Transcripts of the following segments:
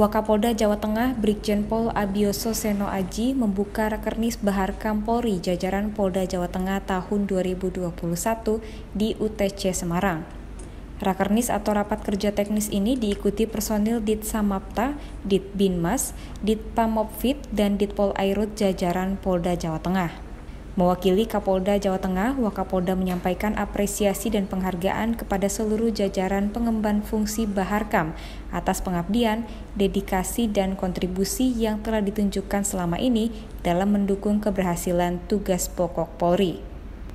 Wakapolda Jawa Tengah Brigjen Pol Abioso Seno Aji membuka Rakernis Baharkam Polri jajaran Polda Jawa Tengah tahun 2021 di UTC Semarang. Rakernis atau rapat kerja teknis ini diikuti personil Ditsamapta, Ditbinmas, Dit Pamobvit, dan Dit Pol Airud jajaran Polda Jawa Tengah. Mewakili Kapolda Jawa Tengah, Wakapolda menyampaikan apresiasi dan penghargaan kepada seluruh jajaran pengemban fungsi Baharkam atas pengabdian, dedikasi, dan kontribusi yang telah ditunjukkan selama ini dalam mendukung keberhasilan tugas pokok Polri.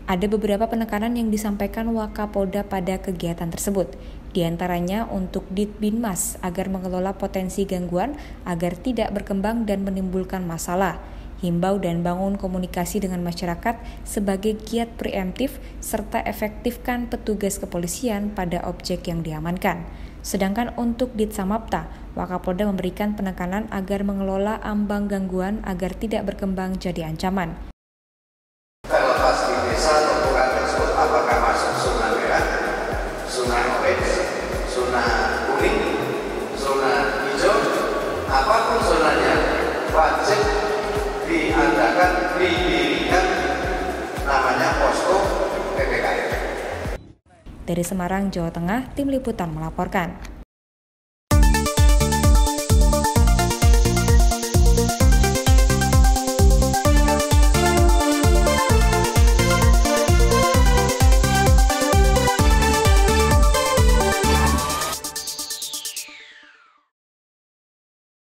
Ada beberapa penekanan yang disampaikan Wakapolda pada kegiatan tersebut, di antaranya untuk Ditbinmas agar mengelola potensi gangguan agar tidak berkembang dan menimbulkan masalah, himbau dan bangun komunikasi dengan masyarakat sebagai giat preemptif serta efektifkan petugas kepolisian pada objek yang diamankan. Sedangkan untuk Ditsamapta, Wakapolda memberikan penekanan agar mengelola ambang gangguan agar tidak berkembang jadi ancaman. Terlepas di desa tumpukan tersebut apakah masuk zona merah, zona orange, zona kuning, zona hijau, apapun zonanya wajib diadakan, didirikan namanya posko PPKM. Dari Semarang, Jawa Tengah, Tim Liputan melaporkan.